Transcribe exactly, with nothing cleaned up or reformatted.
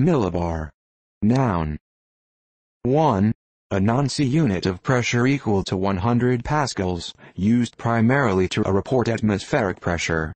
Millibar. Noun. one. A Nancy unit of pressure equal to one hundred pascals, used primarily to report atmospheric pressure.